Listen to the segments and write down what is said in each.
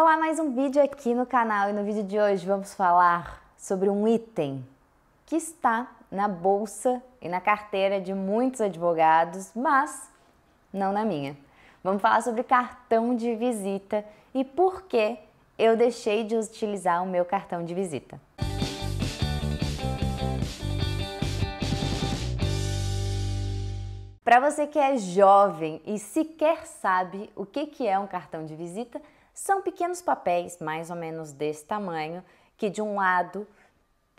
Olá, mais um vídeo aqui no canal e no vídeo de hoje vamos falar sobre um item que está na bolsa e na carteira de muitos advogados, mas não na minha. Vamos falar sobre cartão de visita e por que eu deixei de utilizar o meu cartão de visita. Para você que é jovem e sequer sabe o que é um cartão de visita, são pequenos papéis, mais ou menos desse tamanho, que de um lado,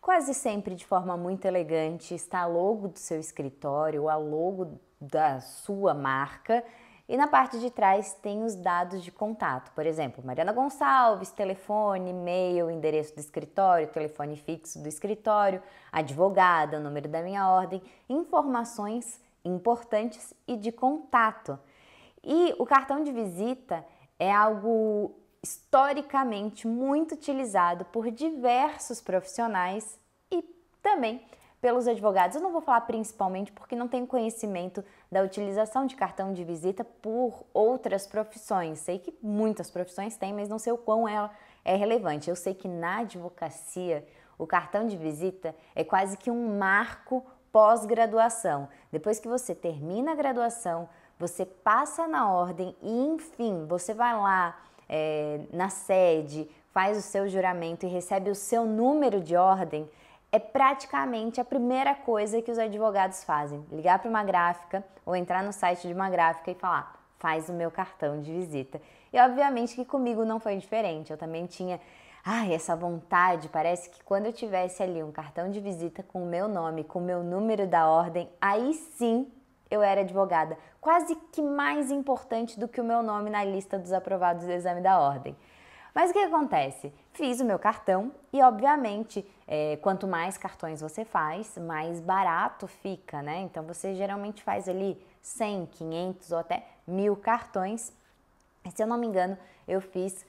quase sempre de forma muito elegante, está a logo do seu escritório, a logo da sua marca, e na parte de trás tem os dados de contato. Por exemplo, Mariana Gonçalves, telefone, e-mail, endereço do escritório, telefone fixo do escritório, advogada, número da minha ordem, informações importantes e de contato. E o cartão de visita é algo historicamente muito utilizado por diversos profissionais e também pelos advogados. Eu não vou falar principalmente porque não tenho conhecimento da utilização de cartão de visita por outras profissões. Sei que muitas profissões têm, mas não sei o quão ela é relevante. Eu sei que na advocacia o cartão de visita é quase que um marco pós-graduação. Depois que você termina a graduação, você passa na ordem e, enfim, você vai lá na sede, faz o seu juramento e recebe o seu número de ordem, é praticamente a primeira coisa que os advogados fazem. Ligar para uma gráfica ou entrar no site de uma gráfica e falar, faz o meu cartão de visita. E, obviamente, que comigo não foi diferente. Eu também tinha essa vontade, parece que quando eu tivesse ali um cartão de visita com o meu nome, com o meu número da ordem, aí sim eu era advogada, quase que mais importante do que o meu nome na lista dos aprovados do exame da ordem. Mas o que acontece? Fiz o meu cartão e, obviamente, quanto mais cartões você faz, mais barato fica, né? Então, você geralmente faz ali 100, 500 ou até 1.000 cartões. Se eu não me engano, eu fiz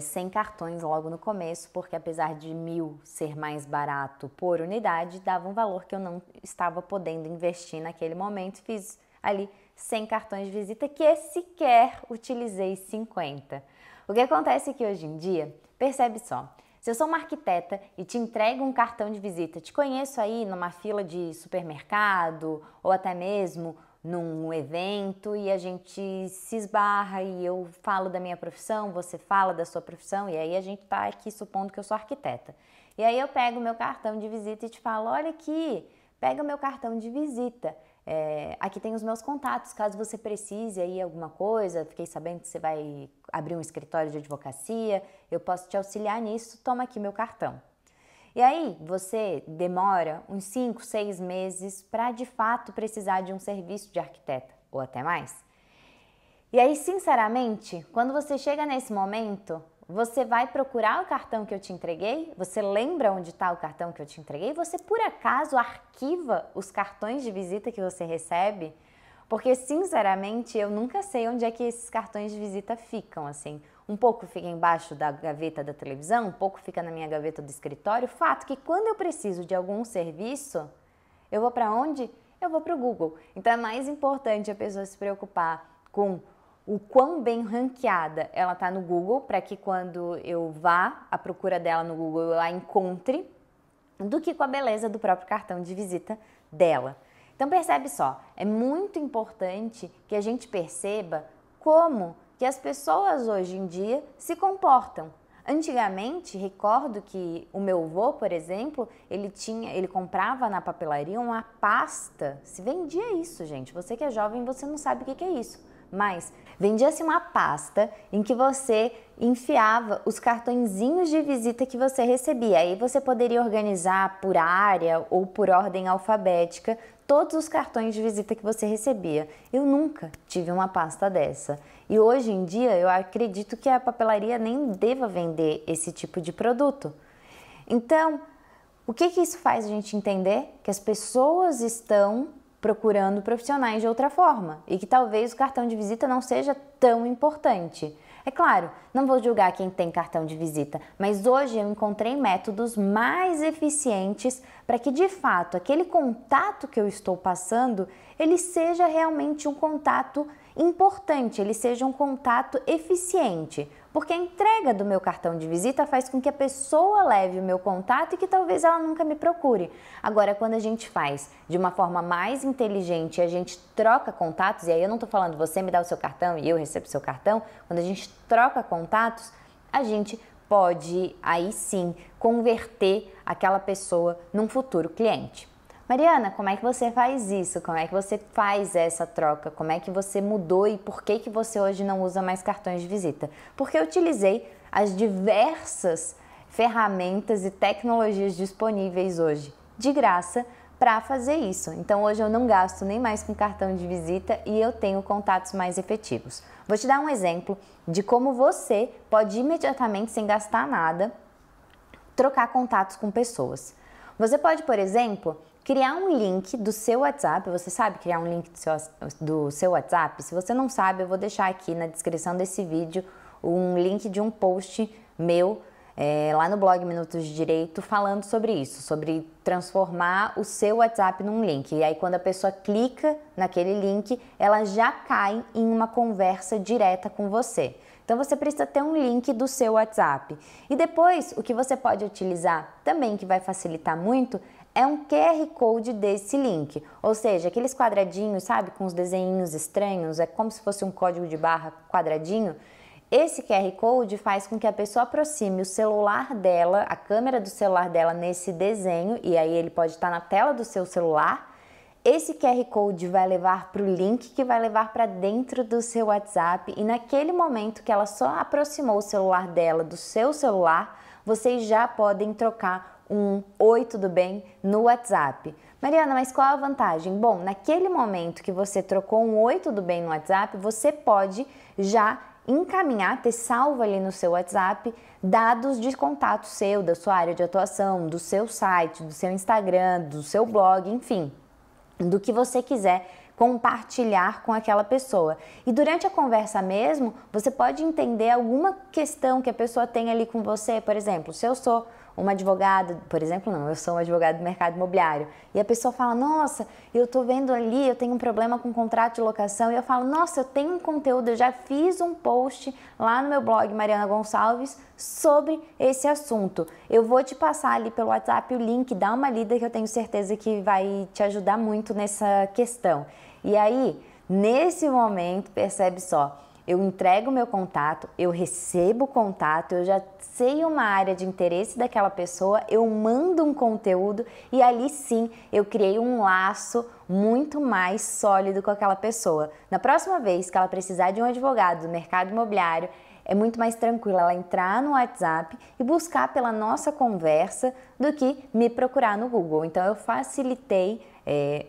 100 cartões logo no começo, porque apesar de 1.000 ser mais barato por unidade, dava um valor que eu não estava podendo investir naquele momento. Fiz ali 100 cartões de visita, que sequer utilizei 50. O que acontece é que hoje em dia, percebe só, se eu sou uma arquiteta e te entrego um cartão de visita, te conheço aí numa fila de supermercado ou até mesmo num evento e a gente se esbarra e eu falo da minha profissão, você fala da sua profissão e aí a gente tá aqui supondo que eu sou arquiteta. E aí eu pego o meu cartão de visita e te falo, olha aqui, pega o meu cartão de visita, aqui tem os meus contatos, caso você precise aí alguma coisa, fiquei sabendo que você vai abrir um escritório de advocacia, eu posso te auxiliar nisso, toma aqui meu cartão. E aí você demora uns 5, 6 meses para de fato precisar de um serviço de arquiteta, ou até mais. E aí, sinceramente, quando você chega nesse momento, você vai procurar o cartão que eu te entreguei, você lembra onde está o cartão que eu te entreguei, você por acaso arquiva os cartões de visita que você recebe? Porque, sinceramente, eu nunca sei onde é que esses cartões de visita ficam, assim. Um pouco fica embaixo da gaveta da televisão, um pouco fica na minha gaveta do escritório. O fato é que quando eu preciso de algum serviço, eu vou para onde? Eu vou para o Google. Então é mais importante a pessoa se preocupar com o quão bem ranqueada ela está no Google, para que quando eu vá à procura dela no Google, eu a encontre, do que com a beleza do próprio cartão de visita dela. Então percebe só, é muito importante que a gente perceba como que as pessoas hoje em dia se comportam. Antigamente, recordo que o meu avô, por exemplo, ele comprava na papelaria uma pasta, se vendia isso, gente, você que é jovem, você não sabe o que é isso, mas vendia-se uma pasta em que você enfiava os cartõezinhos de visita que você recebia, aí você poderia organizar por área ou por ordem alfabética todos os cartões de visita que você recebia. Eu nunca tive uma pasta dessa. E hoje em dia eu acredito que a papelaria nem deva vender esse tipo de produto. Então, o que isso faz a gente entender? Que as pessoas estão procurando profissionais de outra forma e que talvez o cartão de visita não seja tão importante. É claro, não vou julgar quem tem cartão de visita, mas hoje eu encontrei métodos mais eficientes para que, de fato, aquele contato que eu estou passando, ele seja realmente um contato importante, ele seja um contato eficiente. porque a entrega do meu cartão de visita faz com que a pessoa leve o meu contato e que talvez ela nunca me procure. Agora, quando a gente faz de uma forma mais inteligente, a gente troca contatos, e aí eu não estou falando você me dá o seu cartão e eu recebo o seu cartão, quando a gente troca contatos, a gente pode, aí sim, converter aquela pessoa num futuro cliente. Mariana, como é que você faz isso? Como é que você faz essa troca? Como é que você mudou e por que que você hoje não usa mais cartões de visita? Porque eu utilizei as diversas ferramentas e tecnologias disponíveis hoje, de graça, para fazer isso. Então hoje eu não gasto nem mais com cartão de visita e eu tenho contatos mais efetivos. Vou te dar um exemplo de como você pode imediatamente, sem gastar nada, trocar contatos com pessoas. Você pode, por exemplo, criar um link do seu WhatsApp. Você sabe criar um link do seu WhatsApp? Se você não sabe, eu vou deixar aqui na descrição desse vídeo um link de um post meu lá no blog Minutos de Direito, falando sobre isso, sobre transformar o seu WhatsApp num link. E aí quando a pessoa clica naquele link, ela já cai em uma conversa direta com você. Então você precisa ter um link do seu WhatsApp. E depois, o que você pode utilizar também, que vai facilitar muito, é um QR Code desse link, ou seja, aqueles quadradinhos, sabe, com os desenhinhos estranhos, é como se fosse um código de barra quadradinho. Esse QR Code faz com que a pessoa aproxime o celular dela, a câmera do celular dela nesse desenho, e aí ele pode estar na tela do seu celular. Esse QR Code vai levar para o link que vai levar para dentro do seu WhatsApp, e naquele momento que ela só aproximou o celular dela do seu celular, vocês já podem trocar um "Oi, tudo bem?" no WhatsApp. Mariana, mas qual a vantagem? Bom, naquele momento que você trocou um "Oi, tudo bem?" no WhatsApp, você pode já encaminhar, ter salvo ali no seu WhatsApp, dados de contato seu, da sua área de atuação, do seu site, do seu Instagram, do seu blog, enfim, do que você quiser compartilhar com aquela pessoa. E durante a conversa mesmo, você pode entender alguma questão que a pessoa tem ali com você. Por exemplo, se eu sou uma advogada, por exemplo, não, eu sou uma advogada do mercado imobiliário, e a pessoa fala, nossa, eu tô vendo ali, eu tenho um problema com contrato de locação, e eu falo, nossa, eu tenho um conteúdo, eu já fiz um post lá no meu blog Mariana Gonçalves sobre esse assunto. Eu vou te passar ali pelo WhatsApp o link, dá uma lida que eu tenho certeza que vai te ajudar muito nessa questão. E aí, nesse momento, percebe só, eu entrego o meu contato, eu recebo o contato, eu já sei uma área de interesse daquela pessoa, eu mando um conteúdo e ali sim eu criei um laço muito mais sólido com aquela pessoa. Na próxima vez que ela precisar de um advogado do mercado imobiliário, é muito mais tranquilo ela entrar no WhatsApp e buscar pela nossa conversa do que me procurar no Google. Então eu facilitei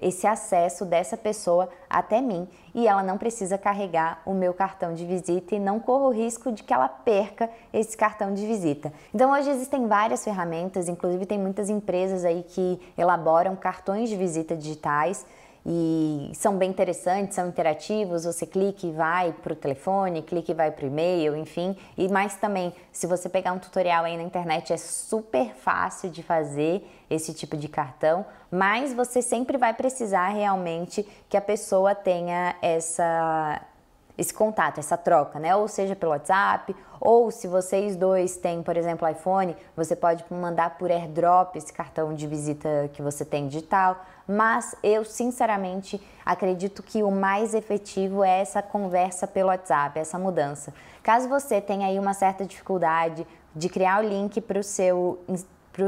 esse acesso dessa pessoa até mim e ela não precisa carregar o meu cartão de visita e não corro o risco de que ela perca esse cartão de visita. Então hoje existem várias ferramentas, inclusive tem muitas empresas aí que elaboram cartões de visita digitais e são bem interessantes, são interativos, você clica e vai para o telefone, clica e vai para o e-mail, enfim. E mais também, se você pegar um tutorial aí na internet, é super fácil de fazer esse tipo de cartão, mas você sempre vai precisar realmente que a pessoa tenha esse contato, essa troca, né? Ou seja, pelo WhatsApp, ou se vocês dois têm, por exemplo, iPhone, você pode mandar por airdrop esse cartão de visita que você tem digital, mas eu, sinceramente, acredito que o mais efetivo é essa conversa pelo WhatsApp, essa mudança. Caso você tenha aí uma certa dificuldade de criar o link para o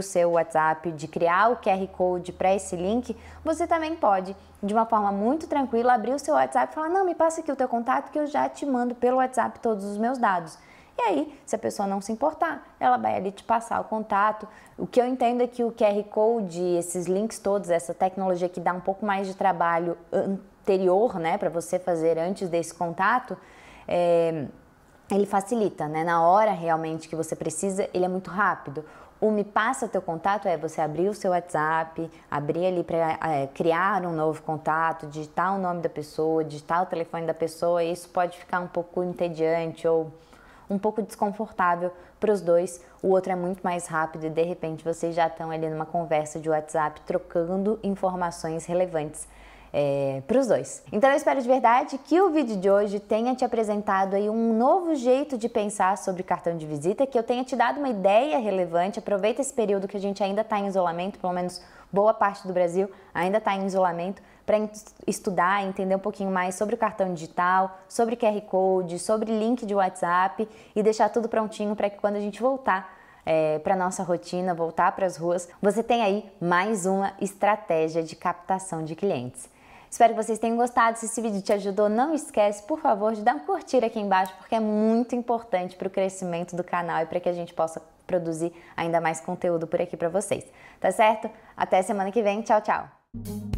seu WhatsApp, de criar o QR Code para esse link, você também pode, de uma forma muito tranquila, abrir o seu WhatsApp e falar, não, me passa aqui o teu contato que eu já te mando pelo WhatsApp todos os meus dados. E aí, se a pessoa não se importar, ela vai ali te passar o contato. O que eu entendo é que o QR Code, esses links todos, essa tecnologia que dá um pouco mais de trabalho anterior, né, para você fazer antes desse contato, ele facilita, né, na hora realmente que você precisa, ele é muito rápido. O me passa teu contato é você abrir o seu WhatsApp, abrir ali para criar um novo contato, digitar o nome da pessoa, digitar o telefone da pessoa, e isso pode ficar um pouco entediante ou um pouco desconfortável para os dois. O outro é muito mais rápido e de repente vocês já estão ali numa conversa de WhatsApp trocando informações relevantes. para os dois. Então eu espero de verdade que o vídeo de hoje tenha te apresentado aí um novo jeito de pensar sobre cartão de visita, que eu tenha te dado uma ideia relevante. Aproveita esse período que a gente ainda está em isolamento, pelo menos boa parte do Brasil ainda está em isolamento, para estudar, entender um pouquinho mais sobre o cartão digital, sobre QR Code, sobre link de WhatsApp e deixar tudo prontinho para que quando a gente voltar para nossa rotina, voltar para as ruas, você tem aí mais uma estratégia de captação de clientes. Espero que vocês tenham gostado. Se esse vídeo te ajudou, não esquece, por favor, de dar um curtir aqui embaixo, porque é muito importante para o crescimento do canal e para que a gente possa produzir ainda mais conteúdo por aqui para vocês. Tá certo? Até semana que vem. Tchau, tchau!